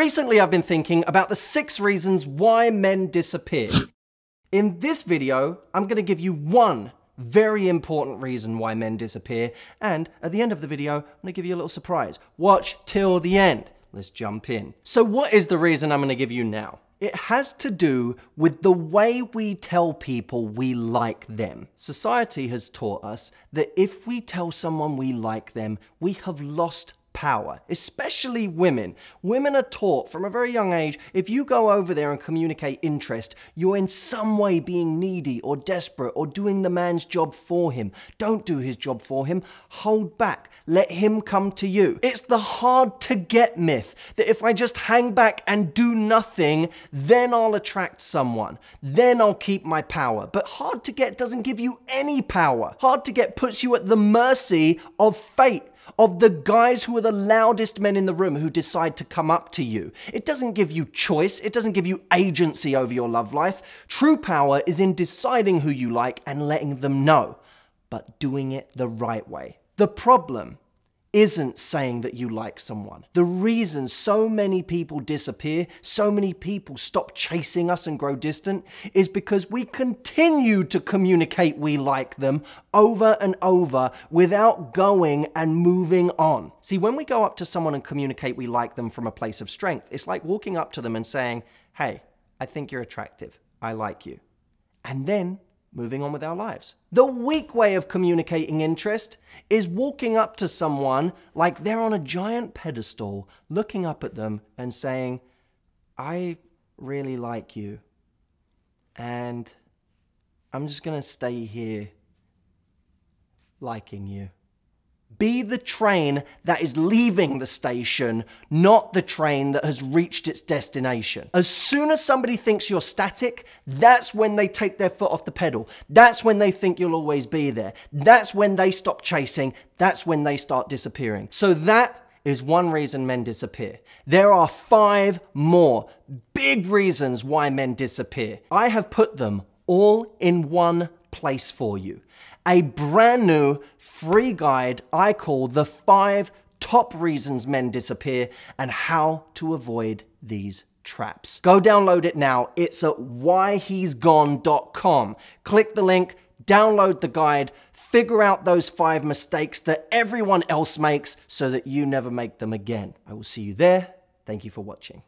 Recently, I've been thinking about the 6 reasons why men disappear. In this video, I'm going to give you one very important reason why men disappear, and at the end of the video, I'm going to give you a little surprise. Watch till the end. Let's jump in. So what is the reason I'm going to give you now? It has to do with the way we tell people we like them. Society has taught us that if we tell someone we like them, we have lost power, especially women. Women are taught from a very young age, if you go over there and communicate interest, you're in some way being needy or desperate or doing the man's job for him. Don't do his job for him. Hold back. Let him come to you. It's the hard to get myth that if I just hang back and do nothing, then I'll attract someone. Then I'll keep my power. But hard to get doesn't give you any power. Hard to get puts you at the mercy of fate, of the guys who are the loudest men in the room who decide to come up to you. It doesn't give you choice. It doesn't give you agency over your love life. True power is in deciding who you like and letting them know, but doing it the right way. The problem isn't saying that you like someone. The reason so many people disappear, so many people stop chasing us and grow distant, is because we continue to communicate we like them over and over without going and moving on. See, when we go up to someone and communicate we like them from a place of strength, it's like walking up to them and saying, hey, I think you're attractive. I like you. And then moving on with our lives. The weak way of communicating interest is walking up to someone like they're on a giant pedestal, looking up at them and saying, I really like you, and I'm just gonna stay here liking you. Be the train that is leaving the station, not the train that has reached its destination. As soon as somebody thinks you're static, that's when they take their foot off the pedal. That's when they think you'll always be there. That's when they stop chasing. That's when they start disappearing. So that is one reason men disappear. There are 5 more big reasons why men disappear. I have put them all in one place for you. A brand new free guide I call the 5 top reasons men disappear and how to avoid these traps. Go download it now. It's at WhyHesGone.com. Click the link, download the guide, figure out those 5 mistakes that everyone else makes so that you never make them again. I will see you there. Thank you for watching.